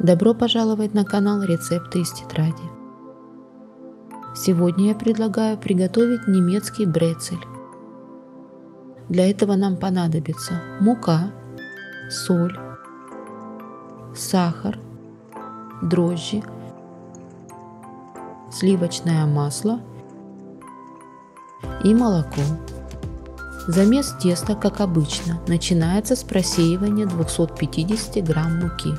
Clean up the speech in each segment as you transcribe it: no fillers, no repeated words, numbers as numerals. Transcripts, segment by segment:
Добро пожаловать на канал «Рецепты из тетради». Сегодня я предлагаю приготовить немецкий брецель. Для этого нам понадобится мука, соль, сахар, дрожжи, сливочное масло и молоко. Замес теста, как обычно, начинается с просеивания 250 грамм муки.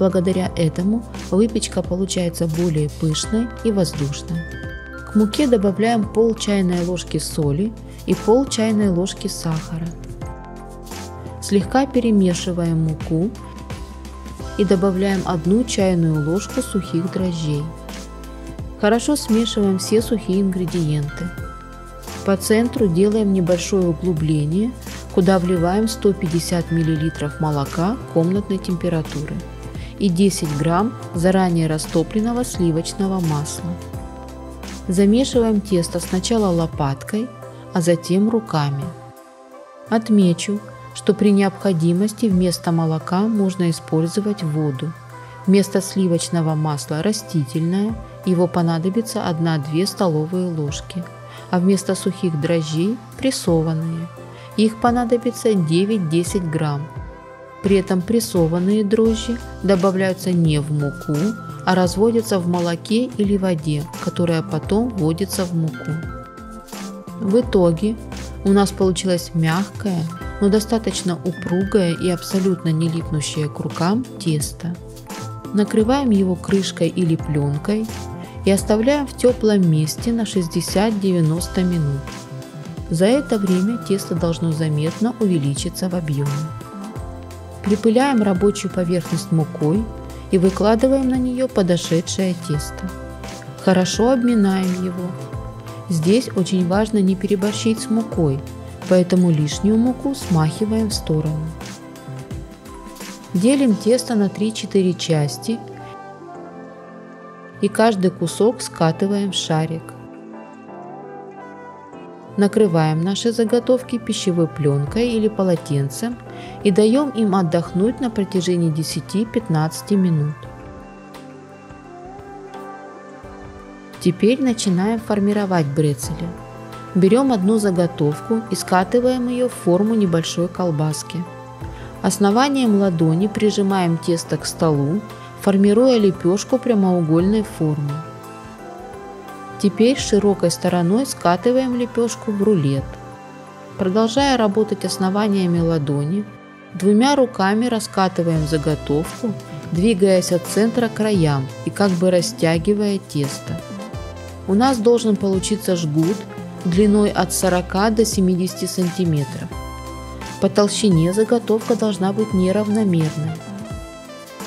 Благодаря этому выпечка получается более пышной и воздушной. К муке добавляем пол чайной ложки соли и пол чайной ложки сахара. Слегка перемешиваем муку и добавляем 1 чайную ложку сухих дрожжей. Хорошо смешиваем все сухие ингредиенты. По центру делаем небольшое углубление, куда вливаем 150 мл молока комнатной температуры и 10 грамм заранее растопленного сливочного масла. Замешиваем тесто сначала лопаткой, а затем руками. Отмечу, что при необходимости вместо молока можно использовать воду. Вместо сливочного масла растительное, его понадобится 1-2 столовые ложки, а вместо сухих дрожжей прессованные. Их понадобится 9-10 грамм. При этом прессованные дрожжи добавляются не в муку, а разводятся в молоке или воде, которая потом вводится в муку. В итоге у нас получилась мягкая, но достаточно упругое и абсолютно не липнущее к рукам тесто. Накрываем его крышкой или пленкой и оставляем в теплом месте на 60-90 минут. За это время тесто должно заметно увеличиться в объеме. Припыляем рабочую поверхность мукой и выкладываем на нее подошедшее тесто. Хорошо обминаем его. Здесь очень важно не переборщить с мукой, поэтому лишнюю муку смахиваем в сторону. Делим тесто на 3-4 части и каждый кусок скатываем в шарик. Накрываем наши заготовки пищевой пленкой или полотенцем и даем им отдохнуть на протяжении 10-15 минут. Теперь начинаем формировать брецели. Берем 1 заготовку и скатываем ее в форму небольшой колбаски. Основанием ладони прижимаем тесто к столу, формируя лепешку прямоугольной формы. Теперь широкой стороной скатываем лепешку в рулет. Продолжая работать основаниями ладони, 2 руками раскатываем заготовку, двигаясь от центра к краям и как бы растягивая тесто. У нас должен получиться жгут длиной от 40 до 70 см. По толщине заготовка должна быть неравномерной.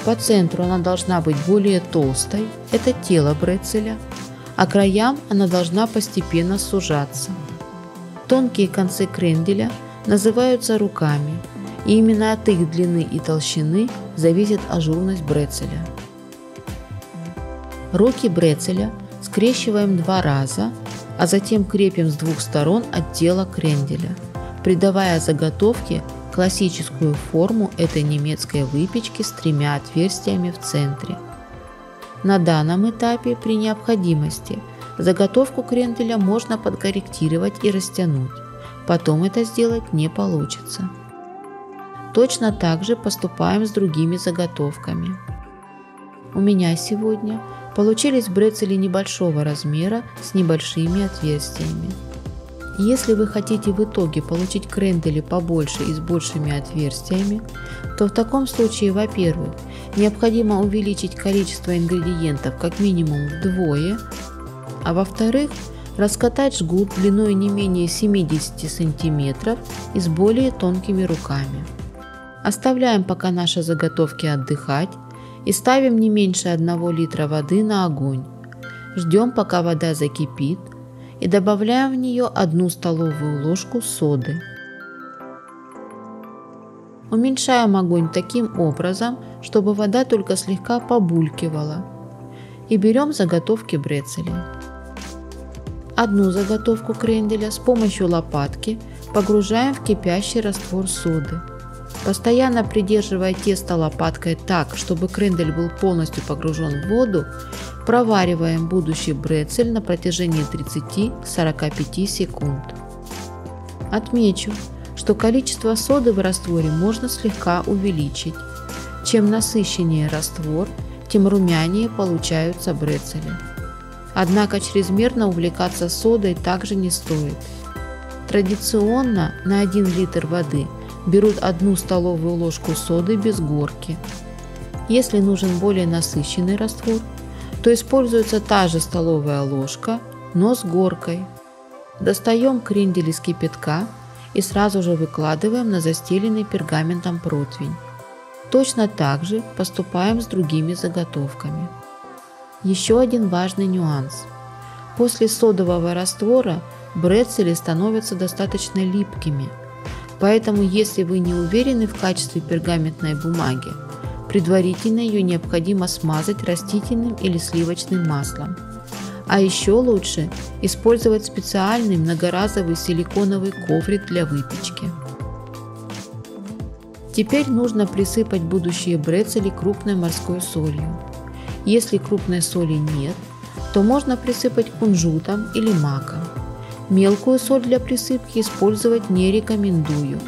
По центру она должна быть более толстой, это тело брецеля, а краям она должна постепенно сужаться. Тонкие концы кренделя называются руками, и именно от их длины и толщины зависит ажурность брецеля. Руки брецеля скрещиваем 2 раза, а затем крепим с 2 сторон от тела кренделя, придавая заготовке классическую форму этой немецкой выпечки с 3 отверстиями в центре. На данном этапе при необходимости заготовку кренделя можно подкорректировать и растянуть, потом это сделать не получится. Точно так же поступаем с другими заготовками. У меня сегодня получились брецели небольшого размера с небольшими отверстиями. Если вы хотите в итоге получить крендели побольше и с большими отверстиями, то в таком случае, во-первых, необходимо увеличить количество ингредиентов как минимум вдвое, а во-вторых, раскатать жгут длиной не менее 70 см и с более тонкими руками. Оставляем пока наши заготовки отдыхать и ставим не меньше 1 литра воды на огонь. Ждем, пока вода закипит, и добавляем в нее 1 столовую ложку соды. Уменьшаем огонь таким образом, чтобы вода только слегка побулькивала. И берем заготовки брецелей. 1 заготовку кренделя с помощью лопатки погружаем в кипящий раствор соды. Постоянно придерживая тесто лопаткой так, чтобы крендель был полностью погружен в воду, провариваем будущий брецель на протяжении 30-45 секунд. Отмечу, что количество соды в растворе можно слегка увеличить. Чем насыщеннее раствор, тем румянее получаются брецели. Однако чрезмерно увлекаться содой также не стоит. Традиционно на 1 литр воды берут 1 столовую ложку соды без горки. Если нужен более насыщенный раствор, то используется та же столовая ложка, но с горкой. Достаем крендели из кипятка и сразу же выкладываем на застеленный пергаментом противень. Точно так же поступаем с другими заготовками. Еще один важный нюанс. После содового раствора брецели становятся достаточно липкими, поэтому если вы не уверены в качестве пергаментной бумаги, предварительно ее необходимо смазать растительным или сливочным маслом. А еще лучше использовать специальный многоразовый силиконовый коврик для выпечки. Теперь нужно присыпать будущие брецели крупной морской солью. Если крупной соли нет, то можно присыпать кунжутом или маком. Мелкую соль для присыпки использовать не рекомендую.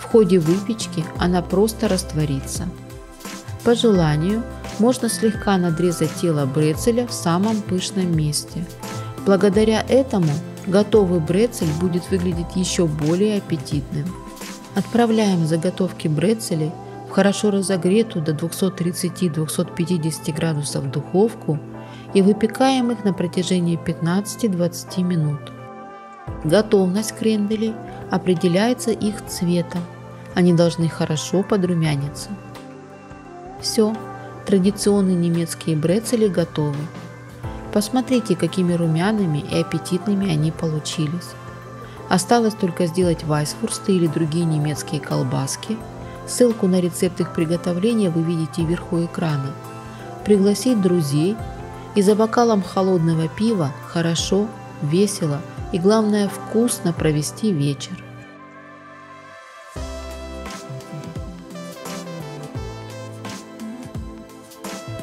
В ходе выпечки она просто растворится. По желанию можно слегка надрезать тело брецеля в самом пышном месте. Благодаря этому готовый брецель будет выглядеть еще более аппетитным. Отправляем заготовки брецелей в хорошо разогретую до 230-250 градусов духовку и выпекаем их на протяжении 15-20 минут. Готовность кренделей определяется их цветом, они должны хорошо подрумяниться. Все, традиционные немецкие брецели готовы. Посмотрите, какими румяными и аппетитными они получились. Осталось только сделать вайсфурсты или другие немецкие колбаски. Ссылку на рецепт их приготовления вы видите вверху экрана. Пригласить друзей и за бокалом холодного пива хорошо, весело и, главное, вкусно провести вечер.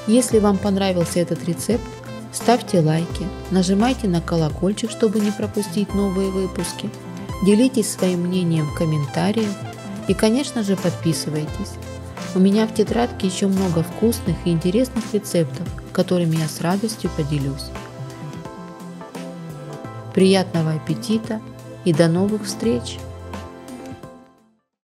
Если вам понравился этот рецепт, ставьте лайки, нажимайте на колокольчик, чтобы не пропустить новые выпуски, делитесь своим мнением в комментариях и, конечно же, подписывайтесь. У меня в тетрадке еще много вкусных и интересных рецептов, которыми я с радостью поделюсь. Приятного аппетита и до новых встреч!